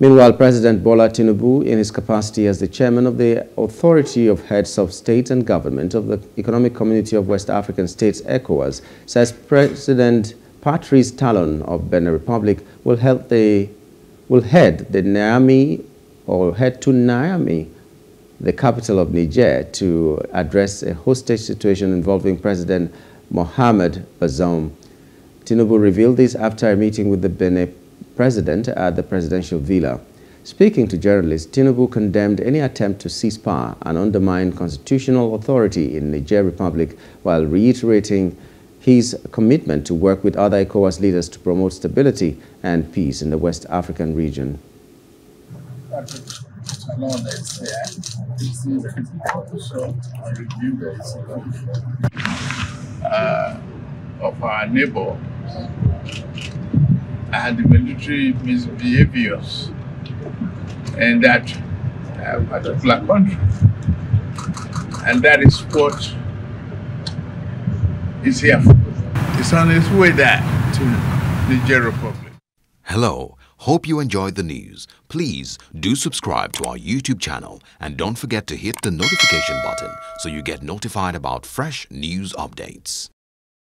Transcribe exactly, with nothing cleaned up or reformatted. Meanwhile, President Bola Tinubu, in his capacity as the chairman of the Authority of Heads of State and Government of the Economic Community of West African States, ECOWAS, says President Patrice Talon of Benin Republic will help the will head the Niamey or head to Niamey, the capital of Niger, to address a hostage situation involving President Mohamed Bazoum. Tinubu revealed this after a meeting with the Benin President at the presidential villa. Speaking to journalists, Tinubu condemned any attempt to seize power and undermine constitutional authority in Niger Republic, while reiterating his commitment to work with other ECOWAS leaders to promote stability and peace in the West African region. Uh, of our neighbor and the military misbehaviors in that uh, particular country. And that is what is here for. It's on its way there to Niger Republic. Hello, hope you enjoyed the news. Please do subscribe to our YouTube channel and don't forget to hit the notification button so you get notified about fresh news updates.